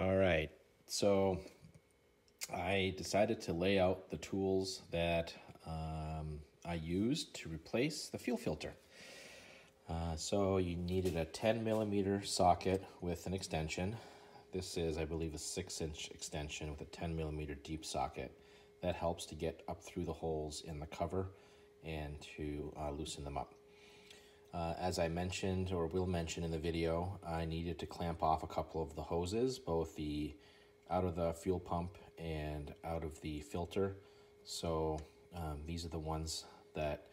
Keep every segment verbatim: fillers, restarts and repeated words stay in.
All right, so I decided to lay out the tools that um, I used to replace the fuel filter. Uh, so you needed a ten millimeter socket with an extension. This is, I believe, a six inch extension with a ten millimeter deep socket. That helps to get up through the holes in the cover and to uh, loosen them up. Uh, as I mentioned, or will mention in the video, I needed to clamp off a couple of the hoses, both the out of the fuel pump and out of the filter. So um, these are the ones that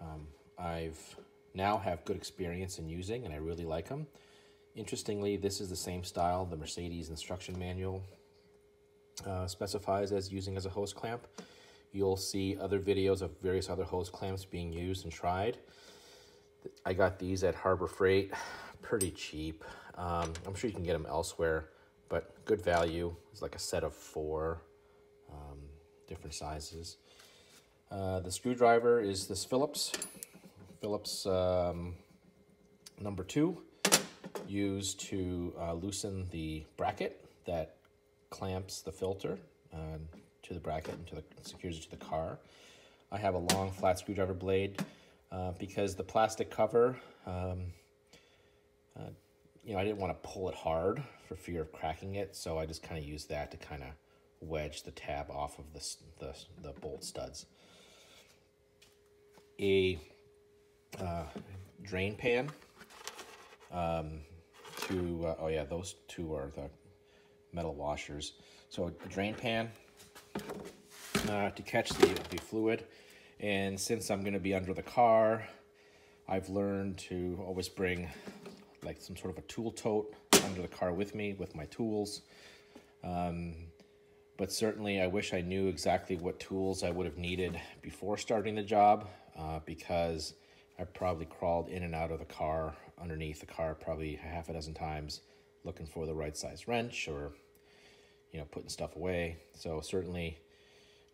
um, I've now have good experience in using, and I really like them. Interestingly, this is the same style the Mercedes instruction manual uh, specifies as using as a hose clamp. You'll see other videos of various other hose clamps being used and tried. I got these at Harbor Freight, pretty cheap. Um, I'm sure you can get them elsewhere, but good value. It's like a set of four um, different sizes. Uh, the screwdriver is this Phillips. Phillips um, number two, used to uh, loosen the bracket that clamps the filter uh, to the bracket and to the, secures it to the car. I have a long flat screwdriver blade uh, because the plastic cover, um, uh, you know, I didn't want to pull it hard for fear of cracking it, so I just kind of used that to kind of wedge the tab off of the, the, the bolt studs. A Uh, drain pan um, to, uh, oh yeah, those two are the metal washers. So a drain pan uh, to catch the, the fluid. And since I'm going to be under the car, I've learned to always bring like some sort of a tool tote under the car with me, with my tools. Um, but certainly I wish I knew exactly what tools I would have needed before starting the job, uh, because I probably crawled in and out of the car, underneath the car, probably half a dozen times, looking for the right size wrench or, you know, putting stuff away. So certainly,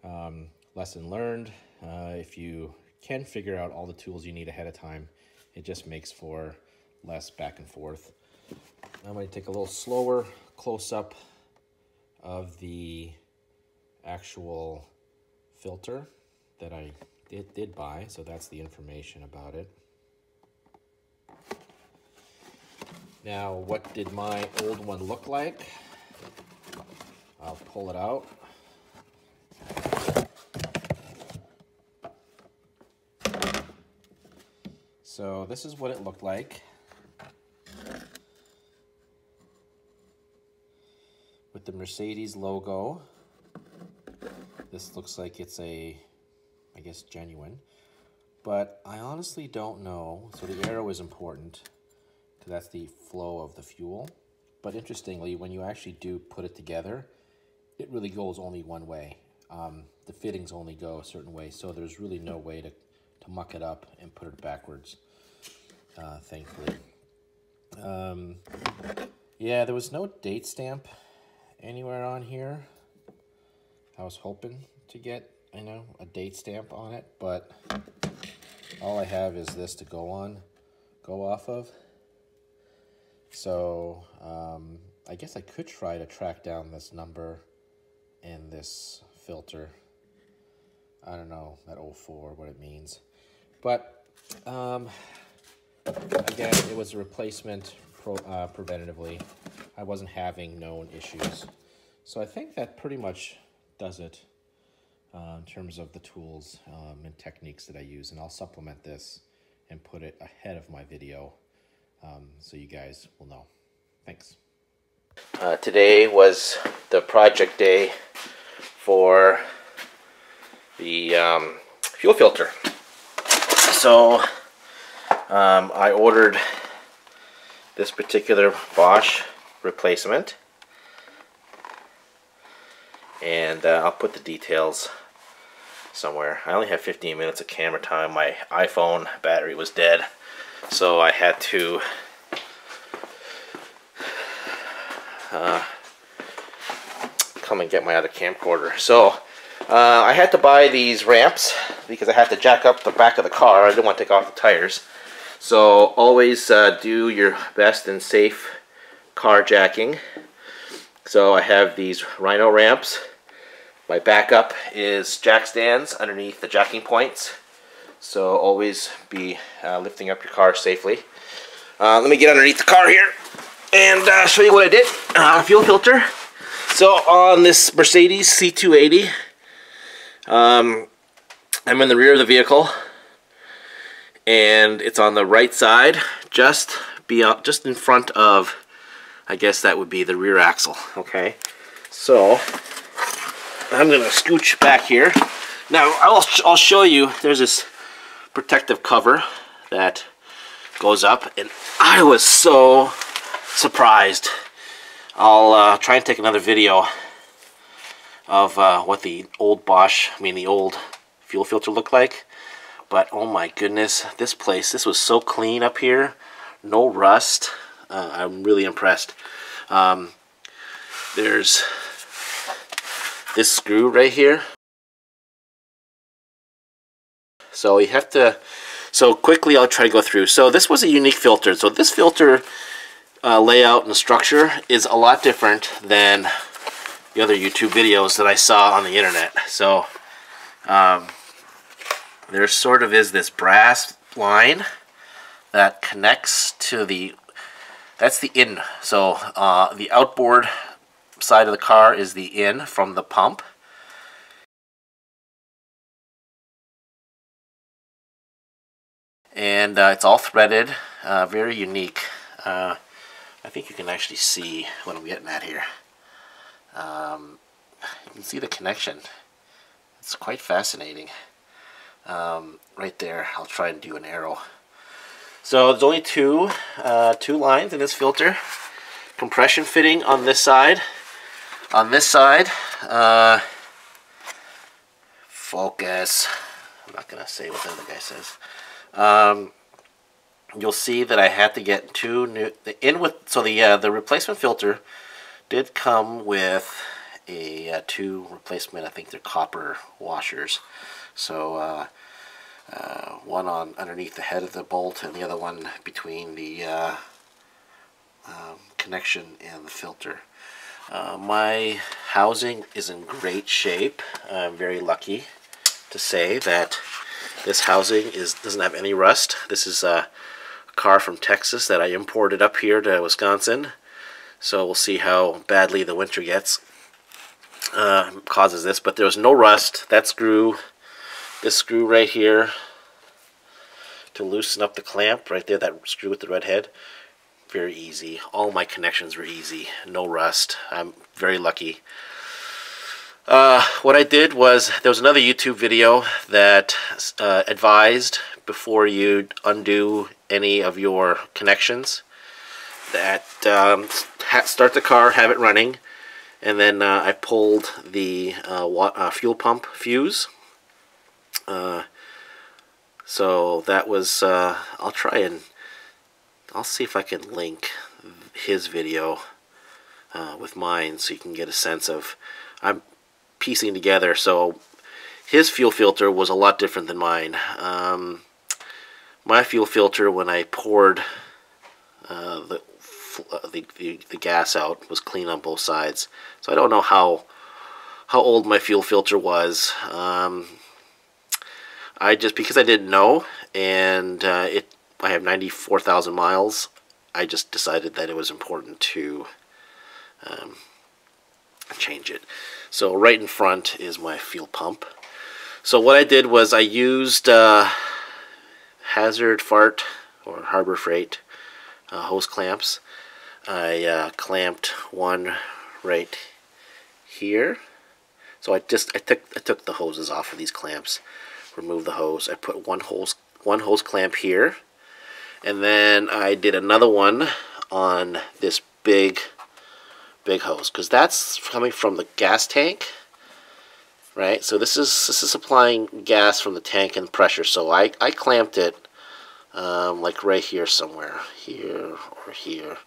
um, lesson learned. Uh, if you can figure out all the tools you need ahead of time, it just makes for less back and forth. I'm going to take a little slower close-up of the actual filter that I It did buy, so that's the information about it. Now, what did my old one look like? I'll pull it out. So this is what it looked like, with the Mercedes logo. This looks like it's a, I guess, genuine, but I honestly don't know. So the arrow is important because that's the flow of the fuel. But interestingly, when you actually do put it together, it really goes only one way. Um, the fittings only go a certain way, so there's really no way to, to muck it up and put it backwards, uh, thankfully. Um, yeah, there was no date stamp anywhere on here. I was hoping to get, I know, a date stamp on it, but all I have is this to go on, go off of. So um, I guess I could try to track down this number and this filter. I don't know, that oh four, what it means. But um, again, it was a replacement pro, uh, preventatively. I wasn't having known issues. So I think that pretty much does it. Uh, in terms of the tools um, and techniques that I use, and I'll supplement this and put it ahead of my video um, so you guys will know. Thanks. Uh, today was the project day for the um, fuel filter. So um, I ordered this particular Bosch replacement, and uh, I'll put the details somewhere. I only have fifteen minutes of camera time. My iPhone battery was dead, so I had to uh, come and get my other camcorder. So uh, I had to buy these ramps because I had to jack up the back of the car. I didn't want to take off the tires. So always uh, do your best in safe carjacking. So I have these Rhino ramps. My backup is jack stands underneath the jacking points. So always be uh, lifting up your car safely. Uh, let me get underneath the car here and uh, show you what I did. Uh, fuel filter. So on this Mercedes C two eighty, um, I'm in the rear of the vehicle, and it's on the right side, just beyond, just in front of, I guess that would be the rear axle. Okay, so I'm gonna scooch back here. Now I'll I'll show you. There's this protective cover that goes up, and I was so surprised. I'll uh, try and take another video of uh, what the old Bosch, I mean the old fuel filter looked like. But oh my goodness, this place, this was so clean up here. No rust. Uh, I'm really impressed. Um, there's this screw right here. So you have to, so quickly I'll try to go through. So this was a unique filter. So this filter uh, layout and structure is a lot different than the other YouTube videos that I saw on the internet. So um, there sort of is this brass line that connects to the, that's the in. So uh, the outboard side of the car is the in from the pump. And uh, it's all threaded, uh, very unique. Uh, I think you can actually see what I'm getting at here. Um, you can see the connection. It's quite fascinating. Um, right there, I'll try and do an arrow. So there's only two, uh, two lines in this filter. Compression fitting on this side. On this side, uh, focus. I'm not gonna say what the other guy says. Um, you'll see that I had to get two new the in with so the uh, the replacement filter did come with a uh, two replacement, I think they're copper washers, so uh, uh, one on underneath the head of the bolt and the other one between the uh, um, connection and the filter. Uh, my housing is in great shape. I'm very lucky to say that this housing is doesn't have any rust. This is a car from Texas that I imported up here to Wisconsin. So we'll see how badly the winter gets uh, causes this. But there was no rust. That screw, this screw right here to loosen up the clamp right there, that screw with the red head, very easy. All my connections were easy. No rust. I'm very lucky. Uh, what I did was, there was another YouTube video that uh, advised before you undo any of your connections that um, start the car, have it running, and then uh, I pulled the uh, uh, fuel pump fuse. Uh, so that was, uh, I'll try and, I'll see if I can link his video uh, with mine so you can get a sense of, I'm piecing together. So his fuel filter was a lot different than mine. Um, my fuel filter, when I poured uh, the, the, the the gas out, was clean on both sides. So I don't know how how old my fuel filter was. Um, I just because I didn't know, and uh, it I have ninety-four thousand miles. I just decided that it was important to um, change it. So right in front is my fuel pump. So what I did was I used uh, Hazard Fart or Harbor Freight uh, hose clamps. I uh, clamped one right here. So I just I took I took the hoses off of these clamps, removed the hose. I put one hose one hose clamp here, and then I did another one on this big. big hose, because that's coming from the gas tank, right? So this is this is supplying gas from the tank and pressure. So I, I clamped it um, like right here somewhere, here or here.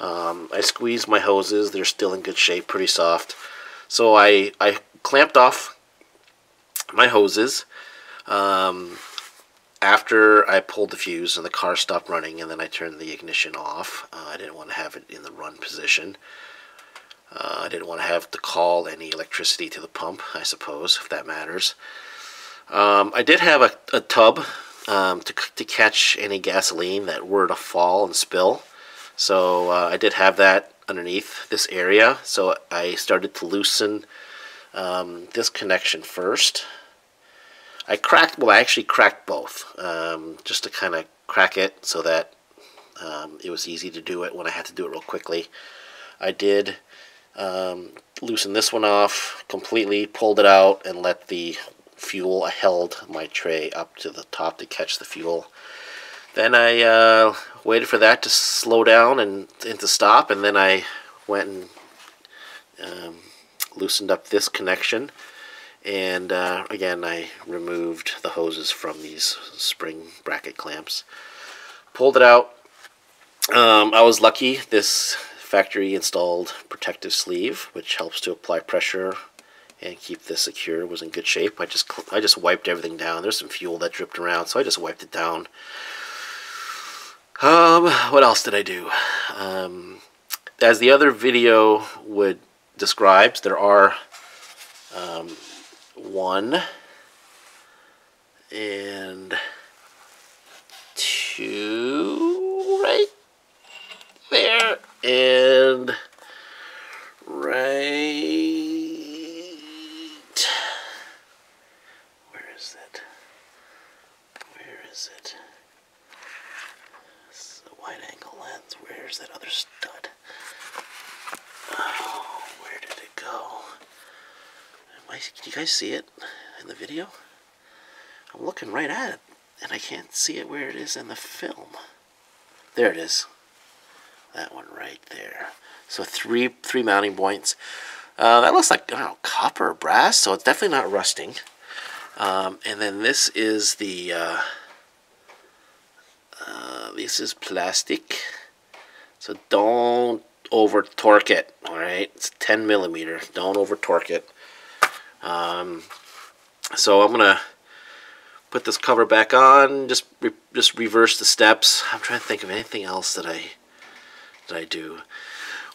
Um, I squeezed my hoses. They're still in good shape, pretty soft. So I, I clamped off my hoses um, after I pulled the fuse and the car stopped running, and then I turned the ignition off. Uh, I didn't want to have it in the run position. Uh, I didn't want to have to call any electricity to the pump, I suppose, if that matters. Um, I did have a, a tub um, to, to catch any gasoline that were to fall and spill. So uh, I did have that underneath this area. So I started to loosen um, this connection first. I cracked, well, I actually cracked both, um, just to kind of crack it so that um, it was easy to do it when I had to do it real quickly. I did um, loosen this one off completely, pulled it out, and let the fuel, I held my tray up to the top to catch the fuel. Then I uh, waited for that to slow down and, and to stop, and then I went and um, loosened up this connection. And uh, again, I removed the hoses from these spring bracket clamps. Pulled it out. Um, I was lucky. This factory installed protective sleeve, which helps to apply pressure and keep this secure. It was in good shape. I just I just wiped everything down. There's some fuel that dripped around, so I just wiped it down. Um, what else did I do? Um, as the other video would describe, there are um, one and two right there and right, where is it, where is it, this is a wide angle lens, where's that other stud, oh, where did it go? Can you guys see it in the video? I'm looking right at it, and I can't see it where it is in the film. There it is. That one right there. So three three mounting points. Uh, that looks like, I don't know, copper or brass, so it's definitely not rusting. Um, and then this is the, uh, uh, this is plastic. So don't over torque it, all right? It's ten millimeter, don't over torque it. Um, so I'm gonna put this cover back on, just re just reverse the steps. I'm trying to think of anything else that I that I do.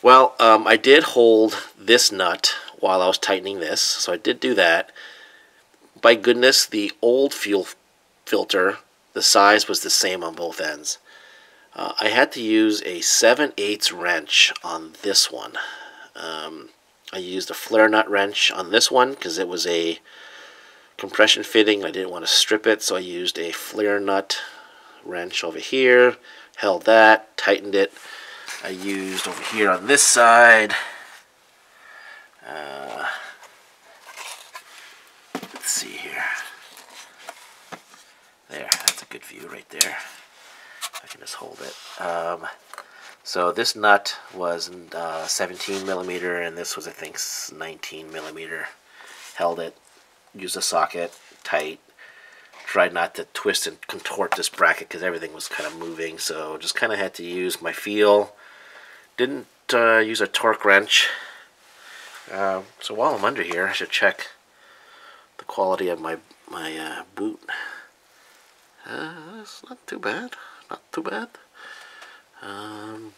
Well, um, I did hold this nut while I was tightening this, so I did do that. By goodness, the old fuel filter, the size was the same on both ends. Uh, I had to use a seven eighths wrench on this one. Um, I used a flare nut wrench on this one because it was a compression fitting. I didn't want to strip it, so I used a flare nut wrench over here, held that, tightened it. I used over here on this side. Uh, let's see here. There, that's a good view right there. I can just hold it. Um, So this nut was uh, seventeen millimeter, and this was, I think, nineteen millimeter. Held it, used a socket, tight. Tried not to twist and contort this bracket because everything was kind of moving, so just kind of had to use my feel. Didn't uh, use a torque wrench. Uh, so while I'm under here, I should check the quality of my, my uh, boot. Uh, it's not too bad, not too bad. Um,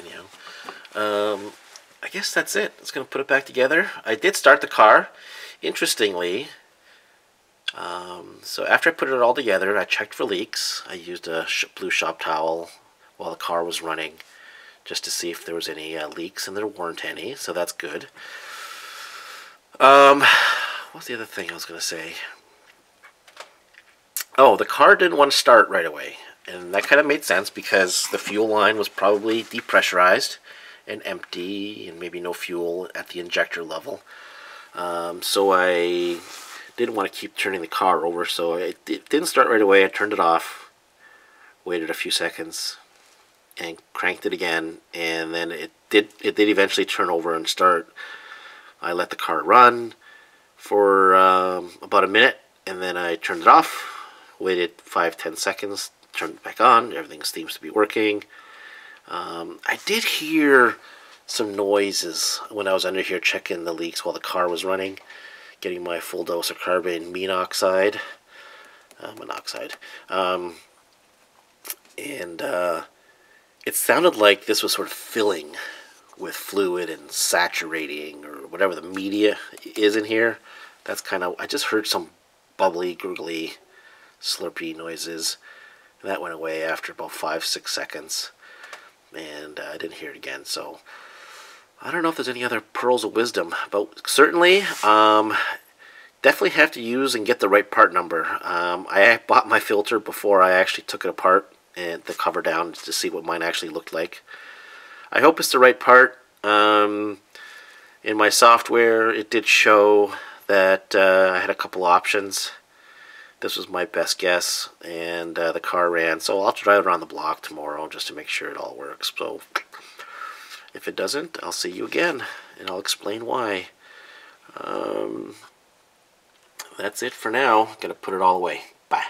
anyhow, um, I guess that's it. It's going to put it back together. I did start the car, interestingly. Um, so after I put it all together, I checked for leaks. I used a sh blue shop towel while the car was running just to see if there was any uh, leaks, and there weren't any, so that's good. Um, what's the other thing I was going to say? Oh, the car didn't want to start right away. And that kind of made sense because the fuel line was probably depressurized and empty and maybe no fuel at the injector level. Um, so I didn't want to keep turning the car over, so it, it didn't start right away. I turned it off, waited a few seconds, and cranked it again, and then it did, it did eventually turn over and start. I let the car run for um, about a minute, and then I turned it off, waited five, ten seconds, turned it back on. Everything seems to be working. Um, I did hear some noises when I was under here checking the leaks while the car was running, getting my full dose of carbon monoxide, uh, monoxide. Um, and uh, it sounded like this was sort of filling with fluid and saturating or whatever the media is in here. That's kind of, I just heard some bubbly, gurgly, slurpy noises. And that went away after about five, six seconds. And uh, I didn't hear it again. So I don't know if there's any other pearls of wisdom, but certainly um, definitely have to use and get the right part number. Um, I bought my filter before I actually took it apart and the cover down to see what mine actually looked like. I hope it's the right part. Um, in my software, it did show that uh, I had a couple options. This was my best guess, and uh, the car ran. So I'll drive around the block tomorrow just to make sure it all works. So if it doesn't, I'll see you again, and I'll explain why. Um, that's it for now. Gonna put it all away. Bye.